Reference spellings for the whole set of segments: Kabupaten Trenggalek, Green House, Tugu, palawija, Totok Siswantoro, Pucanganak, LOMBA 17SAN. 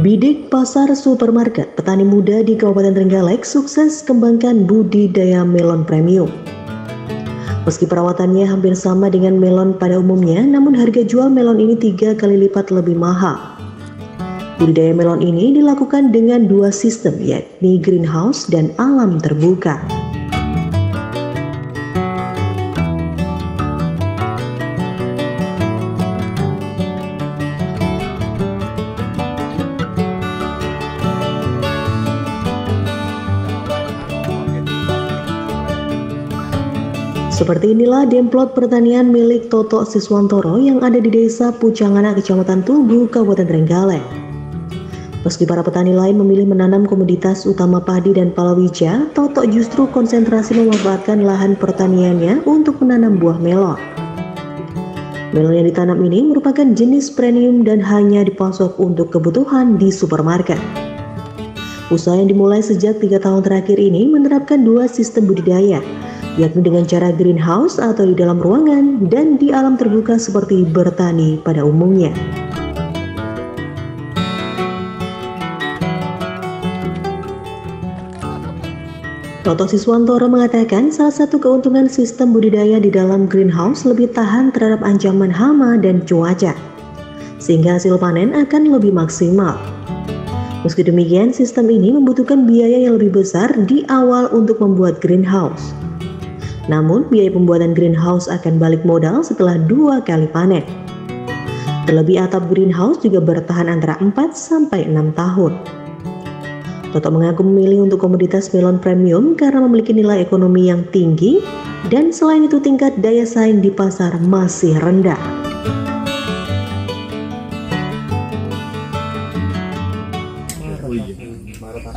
Bidik pasar supermarket, petani muda di Kabupaten Trenggalek sukses kembangkan budidaya melon premium. Meski perawatannya hampir sama dengan melon pada umumnya, namun harga jual melon ini 3 kali lipat lebih mahal. Budidaya melon ini dilakukan dengan 2 sistem, yakni green house dan alam terbuka. Seperti inilah demplot pertanian milik Totok Siswantoro yang ada di desa Pucanganak, Kecamatan Tugu, Kabupaten Trenggalek. Meski para petani lain memilih menanam komoditas utama padi dan palawija, Totok justru konsentrasi memanfaatkan lahan pertaniannya untuk menanam buah melon. Melon yang ditanam ini merupakan jenis premium dan hanya dipasok untuk kebutuhan di supermarket. Usaha yang dimulai sejak 3 tahun terakhir ini menerapkan 2 sistem budidaya, yakni dengan cara greenhouse atau di dalam ruangan dan di alam terbuka seperti bertani pada umumnya. Totok Siswantoro mengatakan salah satu keuntungan sistem budidaya di dalam greenhouse lebih tahan terhadap ancaman hama dan cuaca, sehingga hasil panen akan lebih maksimal. Meski demikian, sistem ini membutuhkan biaya yang lebih besar di awal untuk membuat greenhouse. Namun, biaya pembuatan greenhouse akan balik modal setelah 2 kali panen. Terlebih atap greenhouse juga bertahan antara 4 sampai 6 tahun. Totok mengaku memilih untuk komoditas melon premium karena memiliki nilai ekonomi yang tinggi dan selain itu tingkat daya saing di pasar masih rendah.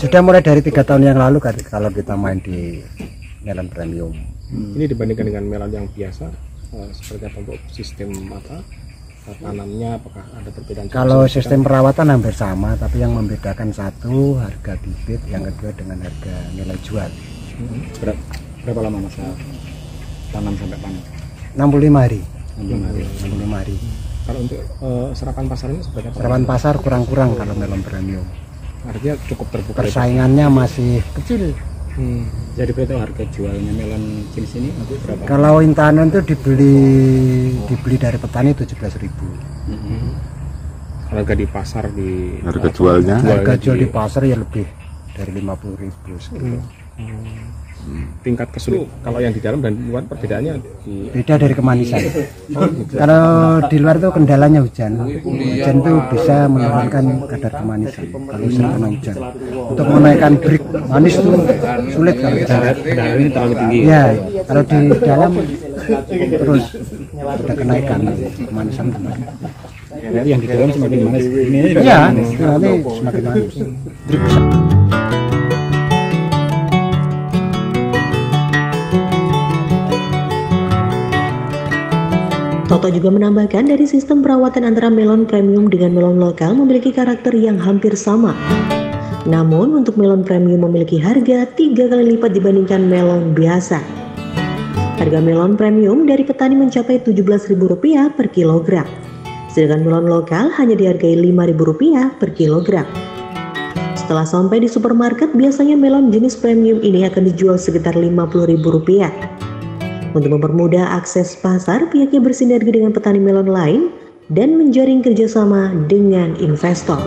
Sudah mulai dari 3 tahun yang lalu kalau kita main di melon premium. Ini dibandingkan dengan melon yang biasa, seperti apa untuk sistem tanamnya, apakah ada perbedaan? Kalau sistem perawatan hampir sama, tapi yang membedakan 1 harga bibit, yang kedua dengan harga nilai jual. Berapa lama mas tanam sampai panen? 65 hari. 65 hari. Kalau untuk serapan pasarnya seperti apa? Serapan pasar kurang-kurang kalau melon premium. Artinya cukup terbuka. Persaingannya masih kecil. Jadi berarti harga jualnya melon jenis ini berapa? Kalau intanon itu dibeli dari petani 17.000. Harga di pasar di harga jual di pasar ya lebih dari 50.000 segitu. Tingkat kesulitan kalau yang di dalam dan luar perbedaannya beda dari kemanisan. Kalau di luar itu kendalanya hujan itu bisa menurunkan kadar kemanisan. Kalau sering hujan untuk menaikkan brick manis itu sulit kalau di dalam ini terlalu tinggi ya. Kalau di dalam terus ada kenaikan kemanisan yang di dalam semakin manis ya, semakin manis. Totok juga menambahkan dari sistem perawatan antara melon premium dengan melon lokal memiliki karakter yang hampir sama. Namun untuk melon premium memiliki harga 3 kali lipat dibandingkan melon biasa. Harga melon premium dari petani mencapai Rp17.000 per kilogram, sedangkan melon lokal hanya dihargai Rp5.000 per kilogram. Setelah sampai di supermarket, biasanya melon jenis premium ini akan dijual sekitar Rp50.000. Untuk mempermudah akses pasar, pihaknya bersinergi dengan petani melon lain dan menjaring kerjasama dengan investor.